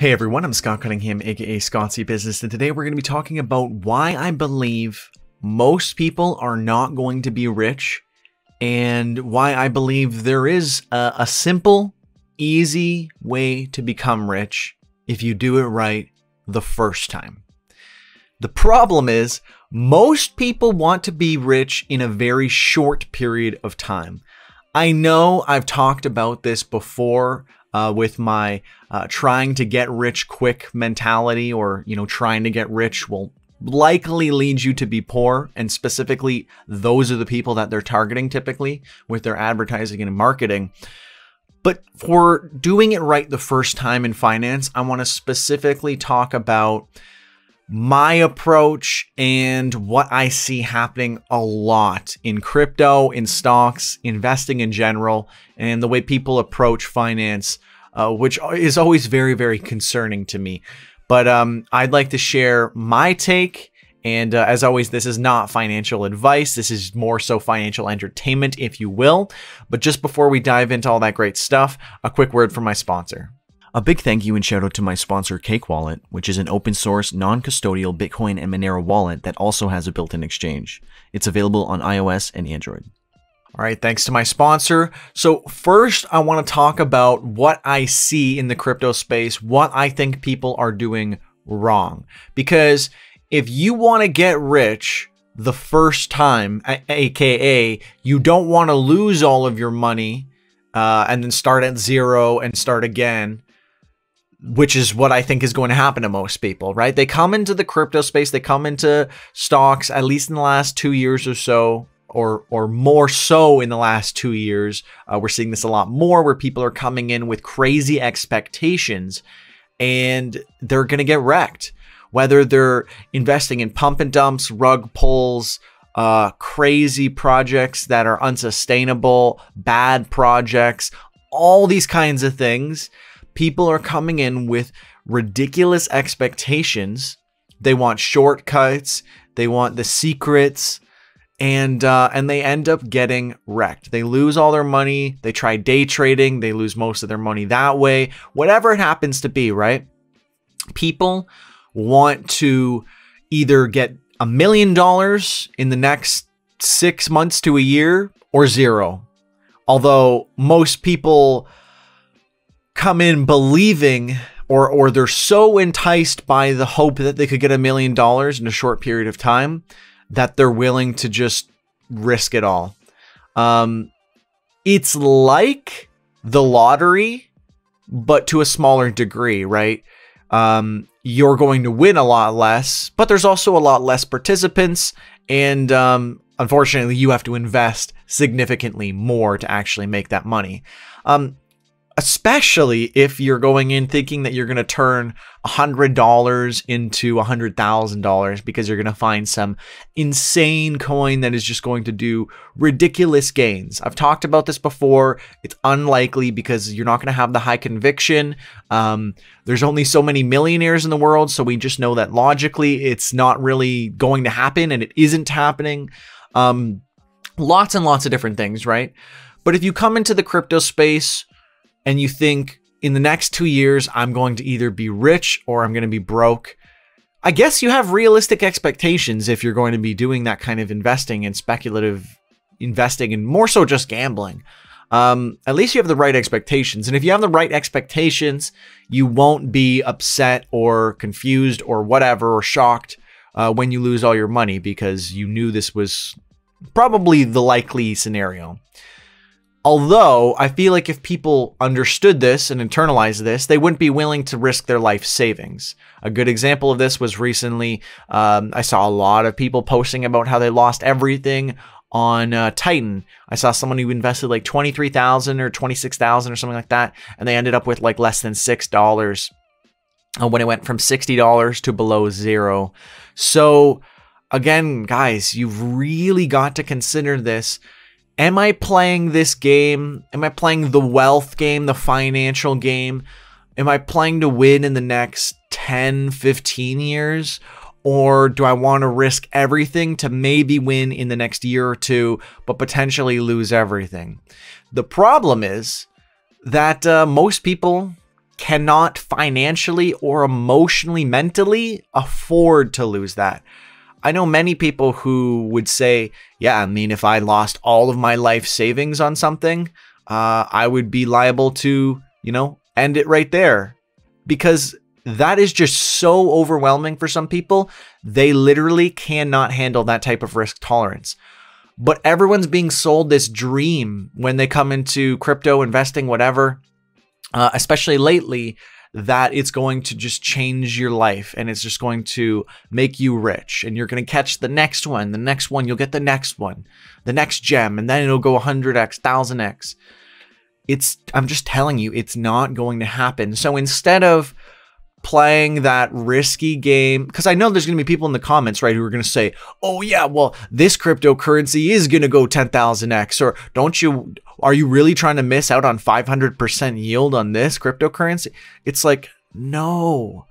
Hey everyone, I'm Scott Cunningham, aka Scottsy Business, and today we're going to be talking about why I believe most people are not going to be rich and why I believe there is a simple, easy way to become rich if you do it right the first time. The problem is most people want to be rich in a very short period of time. I know I've talked about this before, with my trying to get rich quick mentality, or trying to get rich will likely lead you to be poor, and specifically those are the people that they're targeting typically with their advertising and marketing. But for doing it right the first time in finance, I want to specifically talk about my approach and what I see happening a lot in crypto, in stocks, investing in general, and the way people approach finance, which is always very, very concerning to me. But I'd like to share my take. And as always, this is not financial advice. This is more so financial entertainment, if you will. But just before we dive into all that great stuff, a quick word from my sponsor. A big thank you and shout out to my sponsor, Cake Wallet, which is an open source, non-custodial Bitcoin and Monero wallet that also has a built-in exchange. It's available on iOS and Android. All right, thanks to my sponsor. So first, I want to talk about what I see in the crypto space, what I think people are doing wrong. Because if you want to get rich the first time, aka you don't want to lose all of your money and then start at zero and start again, which is what I think is going to happen to most people, right? They come into the crypto space, they come into stocks, at least in the last 2 years or so, or more so in the last 2 years. We're seeing this a lot more where people are coming in with crazy expectations and they're going to get wrecked. Whether they're investing in pump and dumps, rug pulls, crazy projects that are unsustainable, bad projects, all these kinds of things. People are coming in with ridiculous expectations. They want shortcuts. They want the secrets, and they end up getting wrecked. They lose all their money. They try day trading. They lose most of their money that way. Whatever it happens to be, right? People want to either get $1 million in the next 6 months to a year or zero. Although most people come in believing, or they're so enticed by the hope that they could get $1 million in a short period of time that they're willing to just risk it all. It's like the lottery, but to a smaller degree, right? You're going to win a lot less, but there's also a lot less participants, and unfortunately you have to invest significantly more to actually make that money. Especially if you're going in thinking that you're going to turn $100 into $100,000 because you're going to find some insane coin that is just going to do ridiculous gains. I've talked about this before. It's unlikely because you're not going to have the high conviction. There's only so many millionaires in the world, so we just know that logically it's not really going to happen, and it isn't happening. Lots and lots of different things, right? But if you come into the crypto space and you think, in the next 2 years, I'm going to either be rich or I'm going to be broke, I guess you have realistic expectations if you're going to be doing that kind of investing and speculative investing and more so just gambling. At least you have the right expectations. And if you have the right expectations, you won't be upset or confused or whatever, or shocked when you lose all your money, because you knew this was probably the likely scenario. Although I feel like if people understood this and internalized this, they wouldn't be willing to risk their life savings. A good example of this was recently, I saw a lot of people posting about how they lost everything on Titan. I saw someone who invested like $23,000 or $26,000 or something like that, and they ended up with like less than $6 when it went from $60 to below zero. So again, guys, you've really got to consider this. Am I playing this game? Am I playing the wealth game, the financial game? Am I playing to win in the next 10, 15 years? Or do I want to risk everything to maybe win in the next year or two, but potentially lose everything? The problem is that most people cannot financially or emotionally, mentally afford to lose that. I know many people who would say, yeah, I mean, if I lost all of my life savings on something, I would be liable to, you know, end it right there, because that is just so overwhelming for some people. They literally cannot handle that type of risk tolerance. But everyone's being sold this dream when they come into crypto, investing, whatever, especially lately, that it's going to just change your life and it's just going to make you rich and you're going to catch the next one, you'll get the next one, the next gem, and then it'll go 100x, 1000x. I'm just telling you, it's not going to happen. So instead of playing that risky game, because I know there's going to be people in the comments, right, who are going to say, oh yeah, well, this cryptocurrency is going to go 10,000x, or are you really trying to miss out on 500% yield on this cryptocurrency? It's like, no.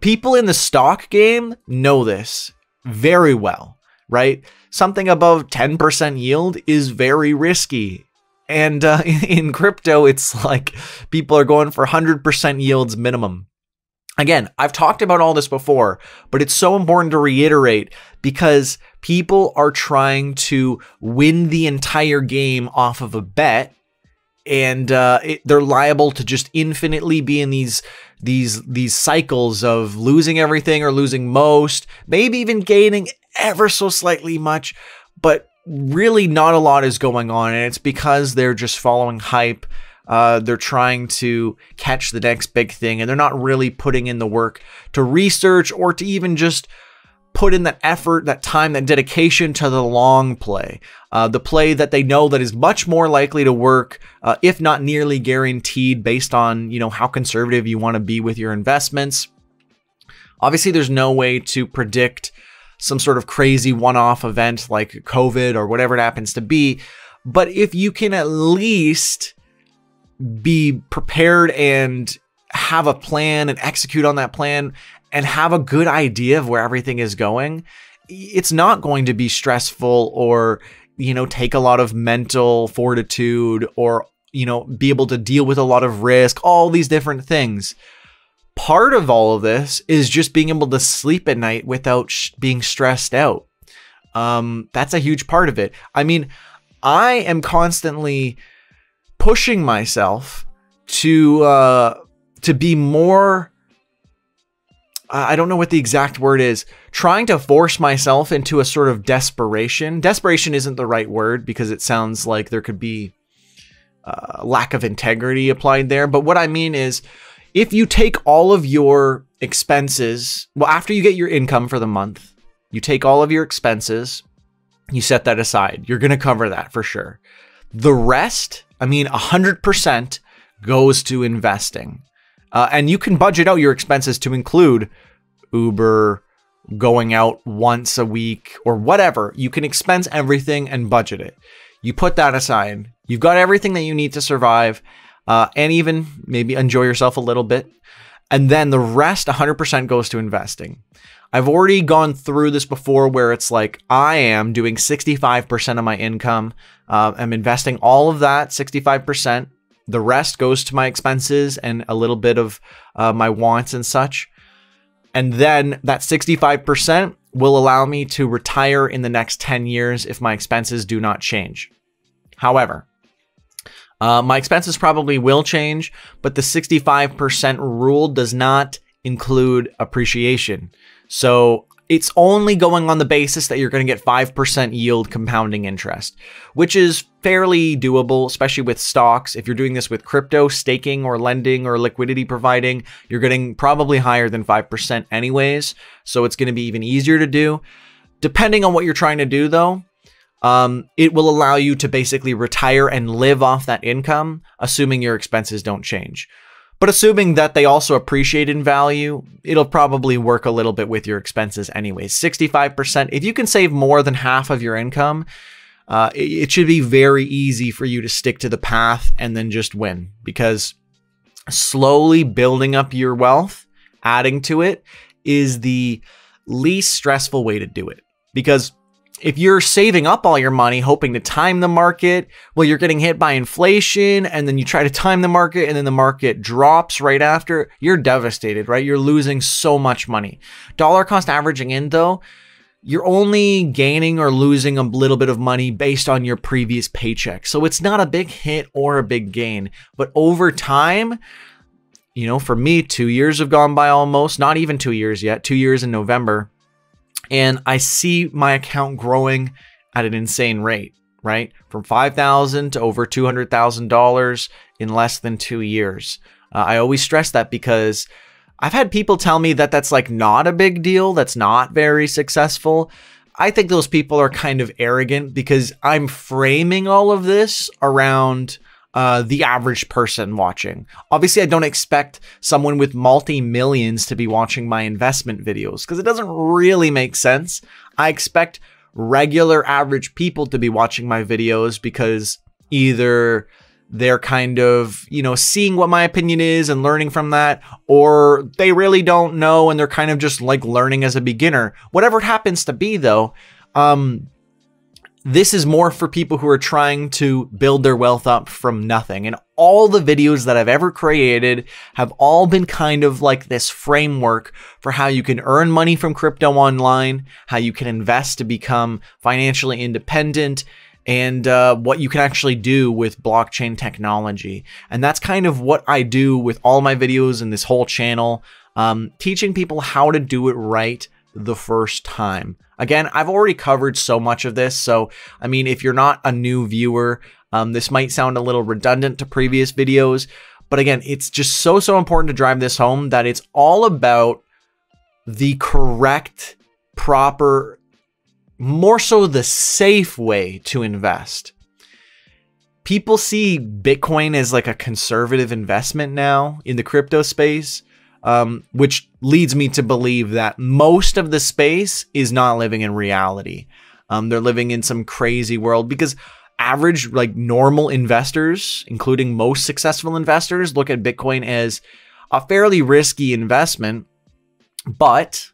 People in the stock game know this very well, right? Something above 10% yield is very risky. And in crypto, it's like people are going for 100% yields minimum. Again, I've talked about all this before, but it's so important to reiterate because people are trying to win the entire game off of a bet, and they're liable to just infinitely be in these cycles of losing everything or losing most, maybe even gaining ever so slightly much, but really not a lot is going on, and it's because they're just following hype. They're trying to catch the next big thing, and they're not really putting in the work to research or to even just put in that effort, that time, that dedication to the long play. The play that they know that is much more likely to work, if not nearly guaranteed, based on, you know, how conservative you want to be with your investments. Obviously, there's no way to predict some sort of crazy one-off event like COVID or whatever it happens to be. But if you can at least be prepared and have a plan and execute on that plan and have a good idea of where everything is going, it's not going to be stressful or, you know, take a lot of mental fortitude or, you know, be able to deal with a lot of risk, all these different things. Part of all of this is just being able to sleep at night without being stressed out. That's a huge part of it. I mean, I am constantly pushing myself to be more, I don't know what the exact word is, trying to force myself into a sort of desperation. Desperation isn't the right word because it sounds like there could be a lack of integrity applied there. But what I mean is, if you take all of your expenses, well, after you get your income for the month, you take all of your expenses, you set that aside. You're going to cover that for sure. The rest, I mean, 100% goes to investing. And you can budget out your expenses to include Uber, going out once a week, or whatever. You can expense everything and budget it. You put that aside. You've got everything that you need to survive. And even maybe enjoy yourself a little bit. And then the rest, 100% goes to investing. I've already gone through this before where it's like, I am doing 65% of my income. I'm investing all of that, 65%. The rest goes to my expenses and a little bit of my wants and such. And then that 65% will allow me to retire in the next 10 years if my expenses do not change. However, my expenses probably will change, but the 65% rule does not include appreciation. So it's only going on the basis that you're going to get 5% yield compounding interest, which is fairly doable, especially with stocks. If you're doing this with crypto, staking or lending or liquidity providing, you're getting probably higher than 5% anyways. So it's going to be even easier to do. Depending on what you're trying to do, though, it will allow you to basically retire and live off that income, assuming your expenses don't change. But assuming that they also appreciate in value, it'll probably work a little bit with your expenses anyways. 65%, if you can save more than half of your income, it should be very easy for you to stick to the path and then just win, because slowly building up your wealth, adding to it, is the least stressful way to do it. Because If you're saving up all your money hoping to time the market, well, you're getting hit by inflation, and then you try to time the market and then the market drops right after, you're devastated, right? You're losing so much money. Dollar cost averaging in though, you're only gaining or losing a little bit of money based on your previous paycheck. So it's not a big hit or a big gain, but over time, you know, for me, 2 years have gone by almost, not even 2 years yet, 2 years in November. And I see my account growing at an insane rate, right? From $5,000 to over $200,000 in less than 2 years. I always stress that because I've had people tell me that that's like not a big deal. That's not very successful. I think those people are kind of arrogant because I'm framing all of this around the average person watching. Obviously, I don't expect someone with multi-millions to be watching my investment videos because it doesn't really make sense. I expect regular average people to be watching my videos because either they're kind of, you know, seeing what my opinion is and learning from that, or they really don't know and they're kind of just like learning as a beginner. Whatever it happens to be though, this is more for people who are trying to build their wealth up from nothing. And all the videos that I've ever created have all been kind of like this framework for how you can earn money from crypto online, how you can invest to become financially independent, and what you can actually do with blockchain technology. And that's kind of what I do with all my videos and this whole channel, teaching people how to do it right the first time. Again, I've already covered so much of this. So, I mean, if you're not a new viewer, this might sound a little redundant to previous videos, but again, it's just so, so important to drive this home that it's all about the correct, proper, more so the safe way to invest. People see Bitcoin as like a conservative investment now in the crypto space. Which leads me to believe that most of the space is not living in reality. They're living in some crazy world because average, like normal investors, including most successful investors, look at Bitcoin as a fairly risky investment, but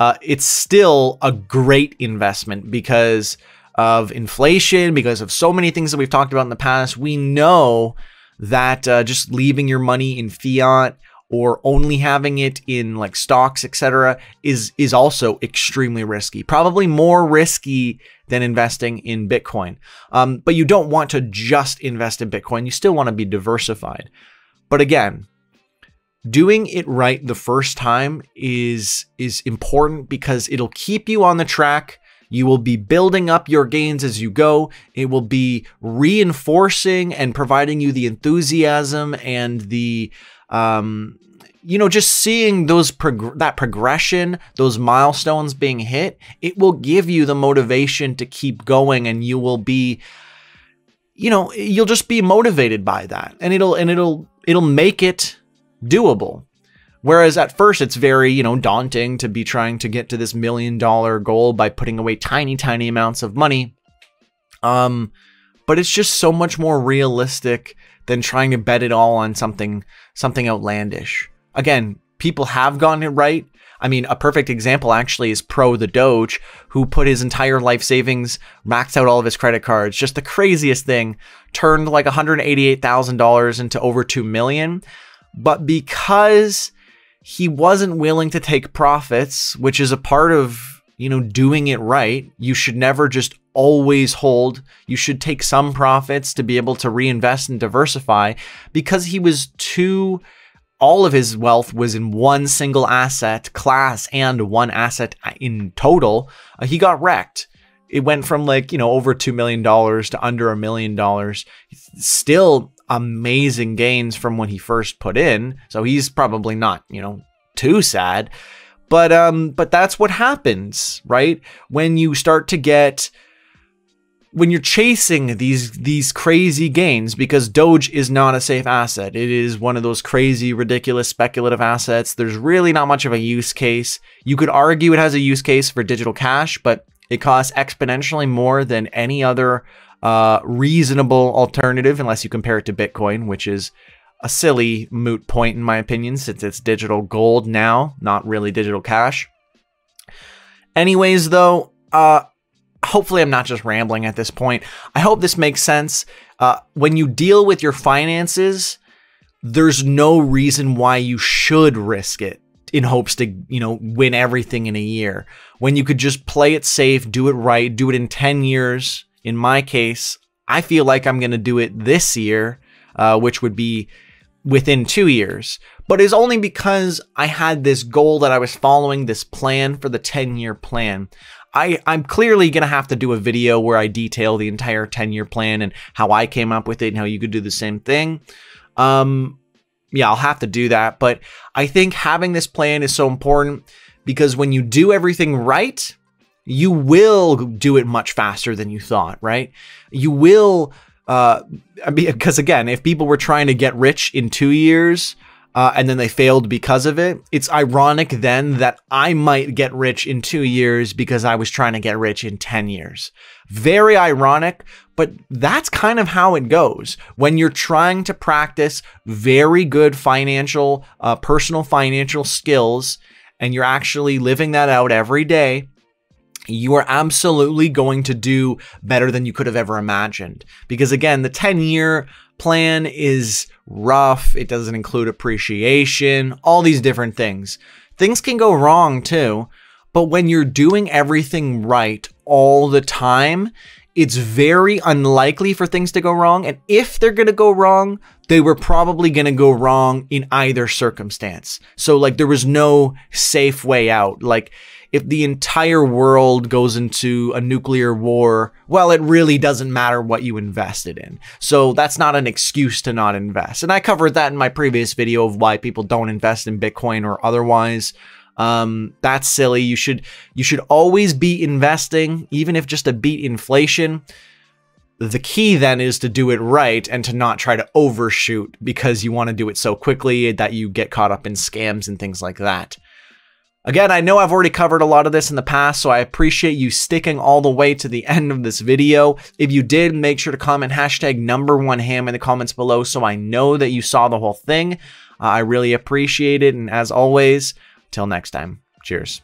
it's still a great investment because of inflation, because of so many things that we've talked about in the past. We know that just leaving your money in fiat or only having it in like stocks, etc., is also extremely risky, probably more risky than investing in Bitcoin. But you don't want to just invest in Bitcoin. You still want to be diversified. But again, doing it right the first time is important because it'll keep you on the track. You will be building up your gains as you go. It will be reinforcing and providing you the enthusiasm and the, you know, just seeing those progression, those milestones being hit. It will give you the motivation to keep going, and you will be, you know, you'll just be motivated by that, and it'll make it doable. Whereas at first it's very, you know, daunting to be trying to get to this $1 million goal by putting away tiny, tiny amounts of money. But it's just so much more realistic than trying to bet it all on something outlandish. Again, people have gotten it right. I mean, a perfect example actually is Pro the Doge, who put his entire life savings, maxed out all of his credit cards, just the craziest thing, turned like $188,000 into over $2 million. But because he wasn't willing to take profits, which is a part of, you know, doing it right. You should never just always hold. You should take some profits to be able to reinvest and diversify. Because he was too, all of his wealth was in one single asset class and one asset in total, he got wrecked. It went from like, you know, over $2 million to under $1 million. Still amazing gains from when he first put in. So he's probably not, you know, too sad, but that's what happens, right? When you start to get, when you're chasing these crazy gains, because Doge is not a safe asset. It is one of those crazy, ridiculous, speculative assets. There's really not much of a use case. You could argue it has a use case for digital cash, but it costs exponentially more than any other reasonable alternative, unless you compare it to Bitcoin, which is a silly moot point in my opinion, since it's digital gold now, not really digital cash. Anyways, though, Hopefully I'm not just rambling at this point. I hope this makes sense. When you deal with your finances, there's no reason why you should risk it in hopes to, you know, win everything in a year, when you could just play it safe, do it right, do it in 10 years. In my case, I feel like I'm going to do it this year, which would be within 2 years, but it's only because I had this goal that I was following, this plan for the 10-year plan. I'm clearly going to have to do a video where I detail the entire 10-year plan and how I came up with it and how you could do the same thing. Yeah, I'll have to do that. But I think having this plan is so important, because when you do everything right, you will do it much faster than you thought, right? You will, I mean, because again, if people were trying to get rich in 2 years, and then they failed because of it, it's ironic then that I might get rich in 2 years because I was trying to get rich in 10 years. Very ironic, but that's kind of how it goes. When you're trying to practice very good financial, personal financial skills, and you're actually living that out every day, you are absolutely going to do better than you could have ever imagined. Because again, the 10-year plan is rough. It doesn't include appreciation, all these different things. Things can go wrong too, but when you're doing everything right all the time, it's very unlikely for things to go wrong. And if they're going to go wrong, they were probably going to go wrong in either circumstance. So like, there was no safe way out. Like, if the entire world goes into a nuclear war, well, it really doesn't matter what you invested in. So that's not an excuse to not invest. And I covered that in my previous video of why people don't invest in Bitcoin or otherwise. That's silly. You should always be investing, even if just to beat inflation. The key then is to do it right and to not try to overshoot, because you want to do it so quickly that you get caught up in scams and things like that. Again, I know I've already covered a lot of this in the past, so I appreciate you sticking all the way to the end of this video. If you did, make sure to comment ##1ham in the comments below so I know that you saw the whole thing. I really appreciate it. And as always, till next time, cheers.